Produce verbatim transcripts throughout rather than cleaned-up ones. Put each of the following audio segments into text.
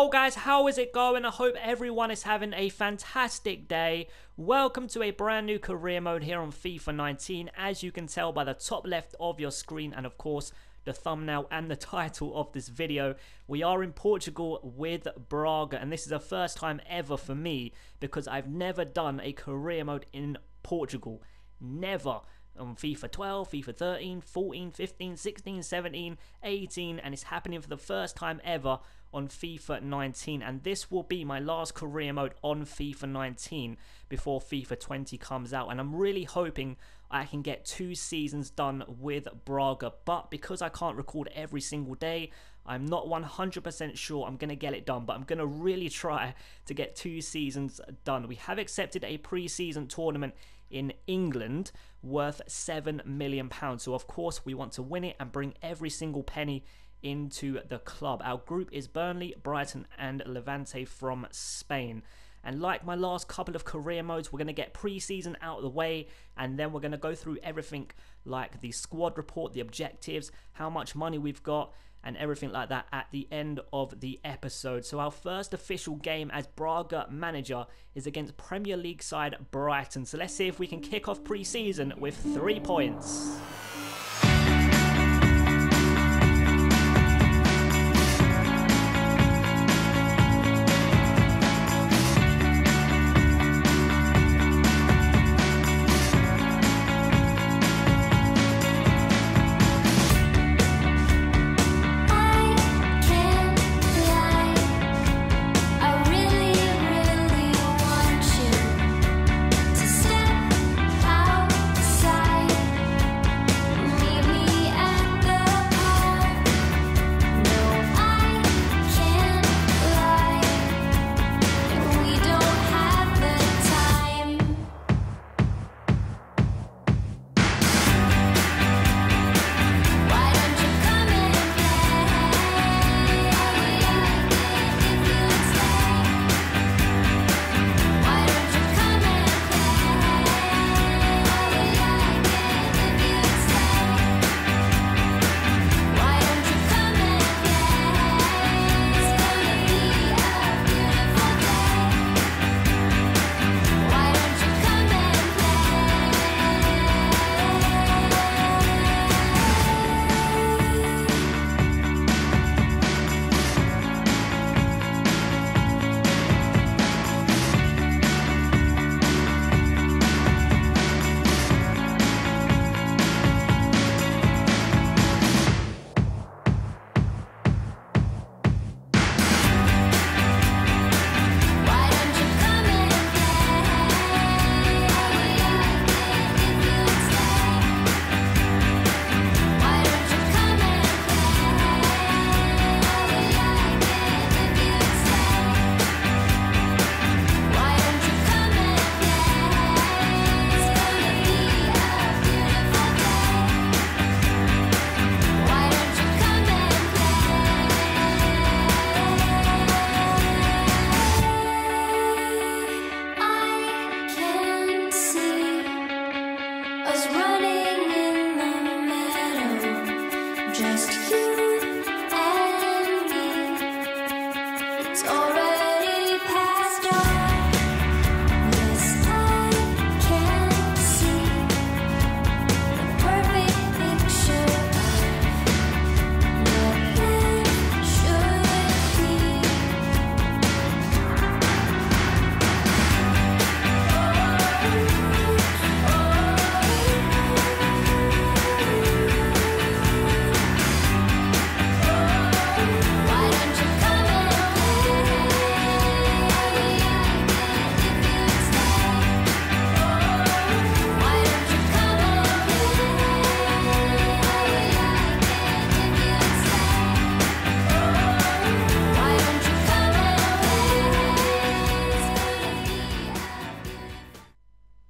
Yo guys, how is it going? I hope everyone is having a fantastic day. Welcome to a brand new career mode here on FIFA nineteen, as you can tell by the top left of your screen and of course the thumbnail and the title of this video. We are in Portugal with Braga, and this is the first time ever for me because I've never done a career mode in Portugal. Never. On FIFA twelve, FIFA thirteen, fourteen, fifteen, sixteen, seventeen, eighteen, and it's happening for the first time ever on FIFA nineteen, and this will be my last career mode on FIFA nineteen before FIFA twenty comes out. And I'm really hoping I can get two seasons done with Braga, but because I can't record every single day, I'm not one hundred percent sure I'm going to get it done, but I'm going to really try to get two seasons done. We have accepted a pre-season tournament in England worth seven million pounds, so of course we want to win it and bring every single penny into the club. Our group is Burnley, Brighton and Levante from Spain. And like my last couple of career modes, we're going to get pre-season out of the way, and then we're going to go through everything like the squad report, the objectives, how much money we've got and everything like that at the end of the episode. So our first official game as Braga manager is against Premier League side Brighton. So let's see if we can kick off pre-season with three points.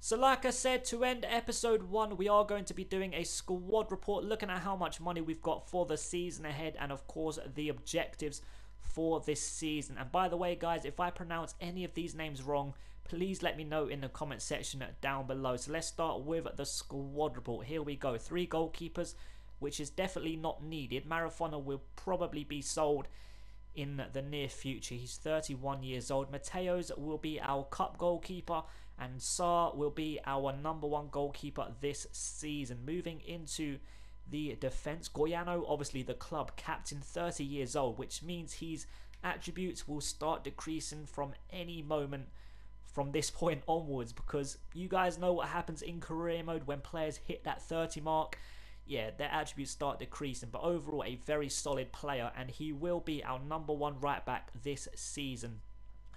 So like I said, to end episode one, we are going to be doing a squad report, looking at how much money we've got for the season ahead and of course the objectives for this season. And by the way guys, if I pronounce any of these names wrong, please let me know in the comment section down below. So let's start with the squad report. Here we go. Three goalkeepers, which is definitely not needed. Marafona will probably be sold in the near future. He's thirty-one years old. Mateos will be our cup goalkeeper and Sarr will be our number one goalkeeper this season. Moving into the defence, Goyano, obviously the club captain, thirty years old, which means his attributes will start decreasing from any moment from this point onwards, because you guys know what happens in career mode when players hit that thirty mark. Yeah, their attributes start decreasing, but overall a very solid player, and he will be our number one right back this season.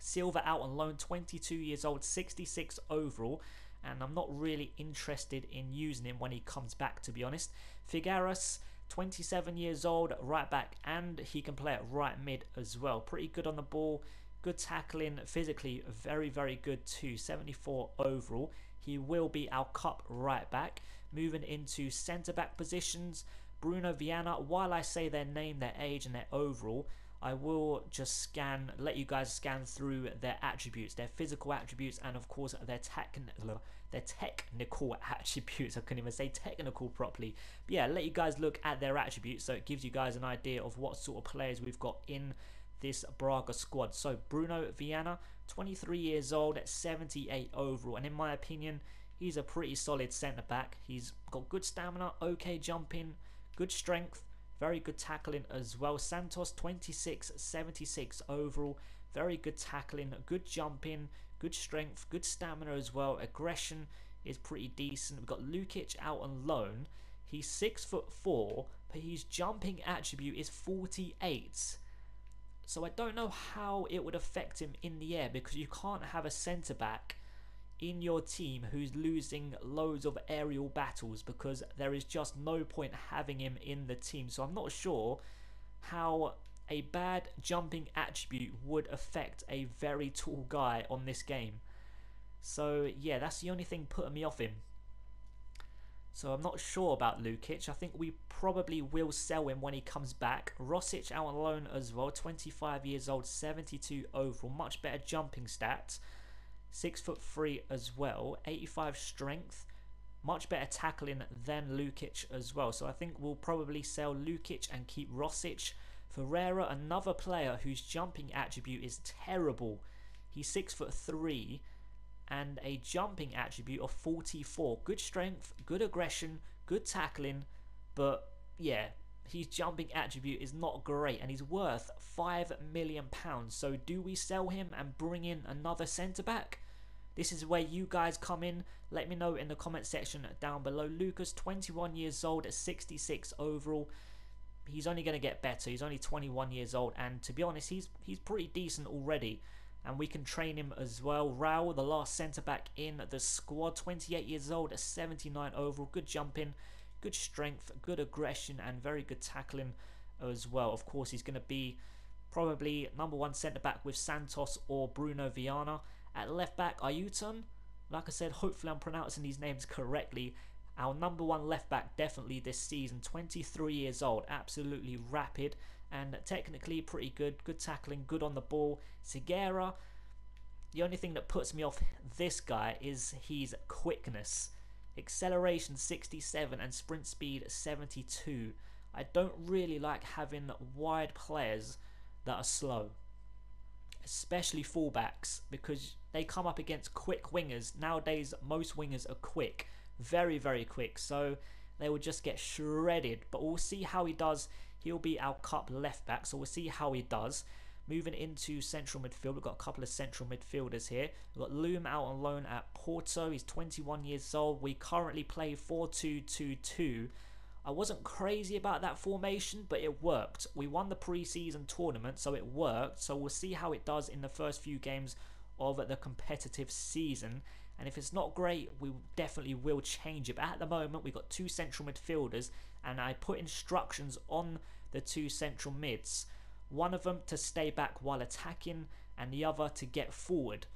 Silva out on loan, twenty-two years old, sixty-six overall, and I'm not really interested in using him when he comes back, to be honest. Figueras, twenty-seven years old, right back, and he can play at right mid as well. Pretty good on the ball, good tackling, physically very very good too, seventy-four overall. He will be our cup right back. Moving into centre back positions, Bruno Viana. While I say their name, their age and their overall, I will just scan, let you guys scan through their attributes, their physical attributes, and of course their technical, their technical attributes. I couldn't even say technical properly. But yeah, let you guys look at their attributes, so it gives you guys an idea of what sort of players we've got in this Braga squad. So Bruno Viana, twenty-three years old, at seventy-eight overall, and in my opinion, he's a pretty solid centre-back. He's got good stamina, okay jumping, good strength, very good tackling as well. Santos, twenty-six, seventy-six overall, very good tackling, good jumping, good strength, good stamina as well. Aggression is pretty decent. We've got Lukic out on loan. He's six foot four, but his jumping attribute is forty-eight. So I don't know how it would affect him in the air, because you can't have a centre-back in your team who's losing loads of aerial battles, because there is just no point having him in the team. So I'm not sure how a bad jumping attribute would affect a very tall guy on this game. So yeah, that's the only thing putting me off him. So I'm not sure about Lukic. I think we probably will sell him when he comes back. Rosic out on loan as well, twenty-five years old, seventy-two overall, much better jumping stats. Six foot three as well, eighty-five strength, much better tackling than Lukic as well. So I think we'll probably sell Lukic and keep Rosic. Ferreira, another player whose jumping attribute is terrible. He's six foot three and a jumping attribute of forty-four. Good strength, good aggression, good tackling, but yeah, his jumping attribute is not great, and he's worth five million pounds. So do we sell him and bring in another centre-back? This is where you guys come in. Let me know in the comment section down below. Lucas, twenty-one years old, at sixty-six overall. He's only going to get better. He's only twenty-one years old, and to be honest, he's he's pretty decent already, and we can train him as well. Raul, the last centre-back in the squad, twenty-eight years old, at seventy-nine overall. Good jumping, good strength, good aggression, and very good tackling as well. Of course, he's going to be probably number one centre-back with Santos or Bruno Viana. At left-back, Ayuton. Like I said, hopefully I'm pronouncing these names correctly. Our number one left-back definitely this season. twenty-three years old, absolutely rapid, and technically pretty good. Good tackling, good on the ball. Seguera, the only thing that puts me off this guy is his quickness. Acceleration sixty-seven and sprint speed seventy-two. I don't really like having wide players that are slow, especially fullbacks, because they come up against quick wingers. Nowadays, most wingers are quick, very very quick, so they will just get shredded. But we'll see how he does. He'll be our cup left back, so we'll see how he does. Moving into central midfield, we've got a couple of central midfielders here. We've got Loom out on loan at Porto. He's twenty-one years old. We currently play four two two two. I wasn't crazy about that formation, but it worked. We won the pre-season tournament, so it worked. So we'll see how it does in the first few games of the competitive season. And if it's not great, we definitely will change it. But at the moment, we've got two central midfielders, and I put instructions on the two central mids. One of them to stay back while attacking, and the other to get forward.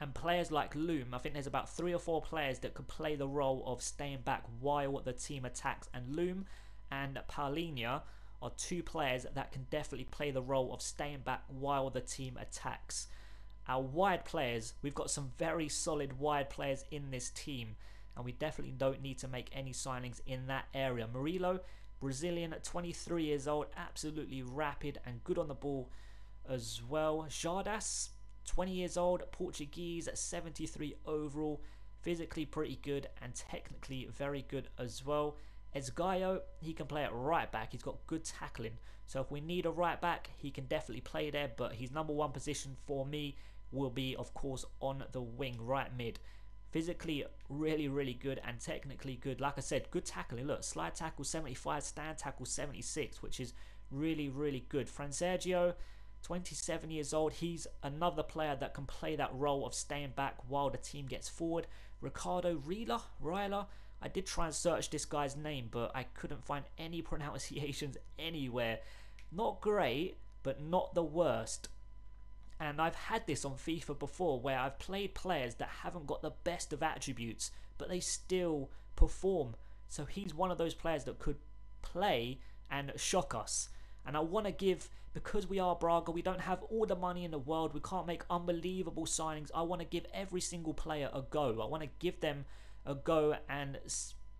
And players like Loom, I think there's about three or four players that could play the role of staying back while the team attacks. And Loom and Paulinha are two players that can definitely play the role of staying back while the team attacks. Our wide players, we've got some very solid wide players in this team, and we definitely don't need to make any signings in that area. Murilo, Brazilian at twenty-three years old, absolutely rapid and good on the ball as well. Jardas, twenty years old, Portuguese at seventy-three overall, physically pretty good and technically very good as well. Esgaio, he can play at right back, he's got good tackling, so if we need a right back he can definitely play there, but his number one position for me will be of course on the wing, right mid. Physically really really good and technically good, like I said, good tackling. Look, slide tackle seventy-five, stand tackle seventy-six, which is really really good. Fran Sergio, twenty-seven years old, he's another player that can play that role of staying back while the team gets forward. Ricardo Rila, Rila, I did try and search this guy's name, but I couldn't find any pronunciations anywhere. Not great, but not the worst. And I've had this on FIFA before, where I've played players that haven't got the best of attributes, but they still perform. So he's one of those players that could play and shock us. And I want to give, because we are Braga, we don't have all the money in the world, we can't make unbelievable signings. I want to give every single player a go. I want to give them a go and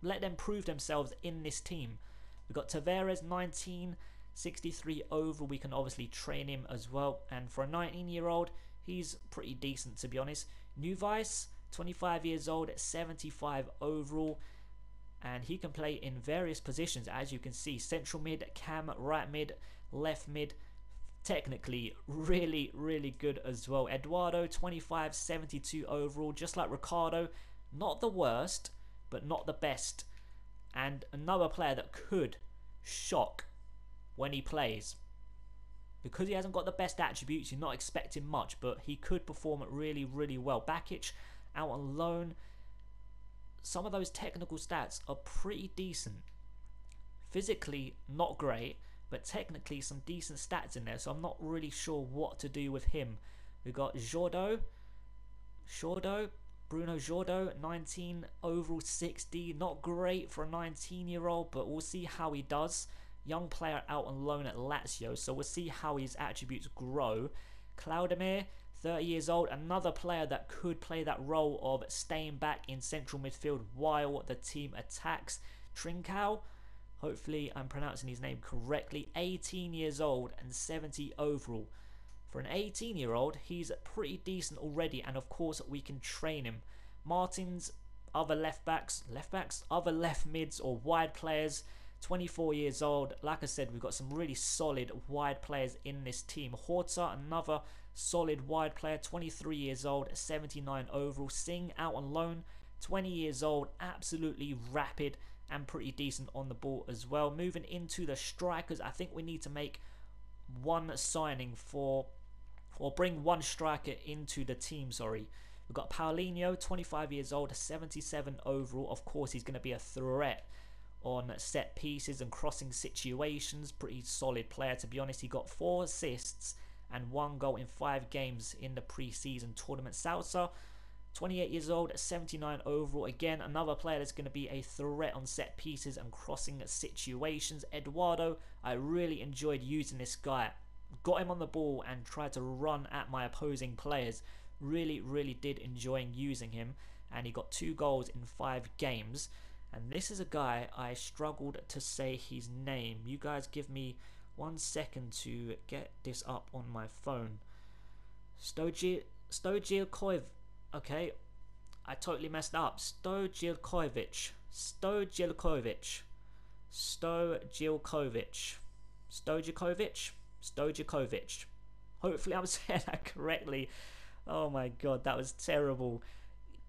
let them prove themselves in this team. We've got Tavares, nineteen, sixty-three overall. We can obviously train him as well. And for a nineteen year old, he's pretty decent to be honest. Nuvice, twenty-five years old, seventy-five overall. And he can play in various positions, as you can see. Central mid, cam, right mid, left mid. Technically, really, really good as well. Eduardo, twenty-five, seventy-two overall. Just like Ricardo, not the worst, but not the best. And another player that could shock when he plays. Because he hasn't got the best attributes, you're not expecting much, but he could perform really, really well. Bakic, out on loan. Some of those technical stats are pretty decent. Physically not great, but technically some decent stats in there, so I'm not really sure what to do with him. We've got Jordo, Jordo, Bruno Jordo, nineteen overall, sixty, not great for a nineteen year old, but we'll see how he does. Young player out on loan at Lazio, so we'll see how his attributes grow. Claudemir, thirty years old, another player that could play that role of staying back in central midfield while the team attacks. Trincao, hopefully I'm pronouncing his name correctly, eighteen years old and seventy overall. For an eighteen year old, he's pretty decent already, and of course we can train him. Martins, other left backs, left backs, other left mids or wide players, twenty-four years old. Like I said, we've got some really solid wide players in this team. Horta, another solid wide player, twenty-three years old, seventy-nine overall. Singh, out on loan, twenty years old, absolutely rapid and pretty decent on the ball as well. Moving into the strikers, I think we need to make one signing for, or bring one striker into the team, sorry. We've got Paulinho, twenty-five years old, seventy-seven overall. Of course, he's going to be a threat on set pieces and crossing situations. Pretty solid player to be honest. He got four assists and one goal in five games in the pre-season tournament. Salsa, twenty-eight years old, seventy-nine overall. Again, another player that's going to be a threat on set pieces and crossing situations. Eduardo, I really enjoyed using this guy. Got him on the ball and tried to run at my opposing players. Really, really did enjoying using him. And he got two goals in five games. And this is a guy I struggled to say his name. You guys give me one second to get this up on my phone. Stojilkovic. Okay, I totally messed up. Stojilkovic. Stojilkovic. Stojilkovic. Stojilkovic. Stojilkovic. Hopefully I'm saying that correctly. Oh my god, that was terrible.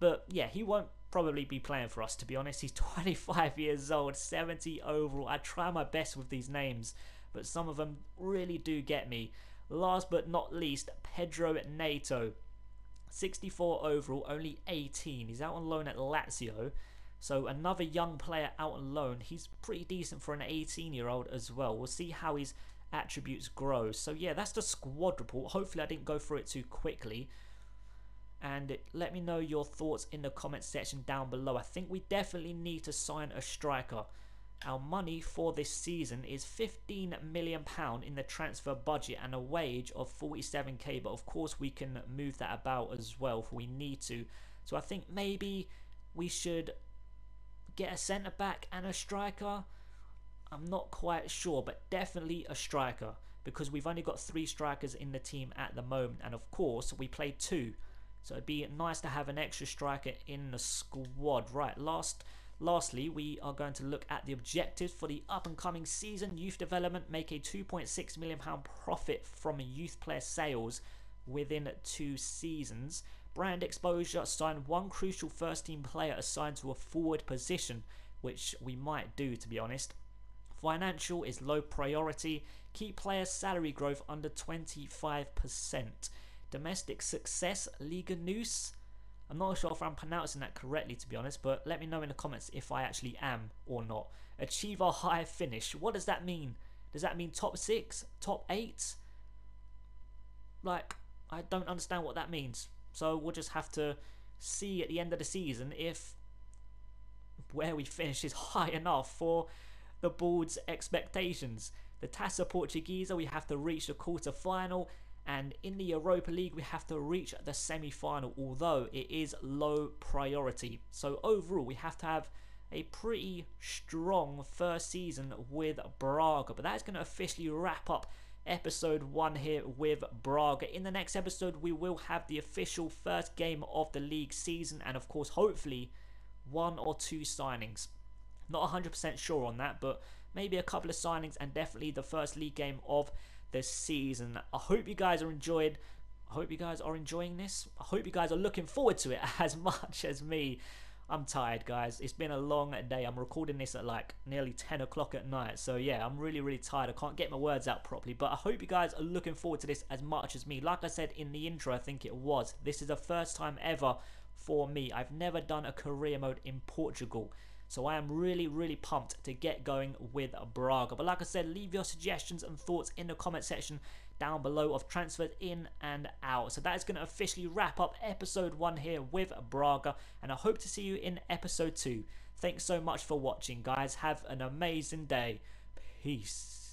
But yeah, he won't probably be playing for us to be honest. He's twenty-five years old, seventy overall. I try my best with these names, but some of them really do get me. Last but not least, Pedro Neto, sixty-four overall, only eighteen. He's out on loan at Lazio, so another young player out on loan. He's pretty decent for an eighteen year old as well. We'll see how his attributes grow. So yeah, that's the squad report. Hopefully I didn't go through it too quickly. And let me know your thoughts in the comment section down below. I think we definitely need to sign a striker. Our money for this season is fifteen million pounds in the transfer budget and a wage of forty-seven K, but of course we can move that about as well if we need to. So I think maybe we should get a centre back and a striker, I'm not quite sure, but definitely a striker, because we've only got three strikers in the team at the moment, and of course we play two, so it'd be nice to have an extra striker in the squad. Right, last lastly we are going to look at the objectives for the up and coming season. Youth development, make a two point six million pound profit from youth player sales within two seasons. Brand exposure, sign one crucial first team player assigned to a forward position, which we might do, to be honest. Financial is low priority. Keep player salary growth under twenty-five percent. Domestic success, Liga Nous. I'm not sure if I'm pronouncing that correctly, to be honest, but let me know in the comments if I actually am or not. Achieve a high finish. What does that mean? Does that mean top six? Top eight? Like, I don't understand what that means. So we'll just have to see at the end of the season if where we finish is high enough for the board's expectations. The Taça Portuguesa, we have to reach the quarter-final, and in the Europa League we have to reach the semi-final, although it is low priority. So overall we have to have a pretty strong first season with Braga, but that's going to officially wrap up episode one here with Braga. In the next episode we will have the official first game of the league season, and of course hopefully one or two signings. Not one hundred percent sure on that, but maybe a couple of signings and definitely the first league game of the season. I hope you guys are enjoyed. I hope you guys are enjoying this. I hope you guys are looking forward to it as much as me. I'm tired, guys. It's been a long day. I'm recording this at like nearly ten o'clock at night. So yeah, I'm really, really tired. I can't get my words out properly. But I hope you guys are looking forward to this as much as me. Like I said in the intro, I think it was, this is the first time ever for me. I've never done a career mode in Portugal. So I am really, really pumped to get going with Braga. But like I said, leave your suggestions and thoughts in the comment section down below of transfers in and out. So that is going to officially wrap up episode one here with Braga, and I hope to see you in episode two. Thanks so much for watching, guys. Have an amazing day. Peace.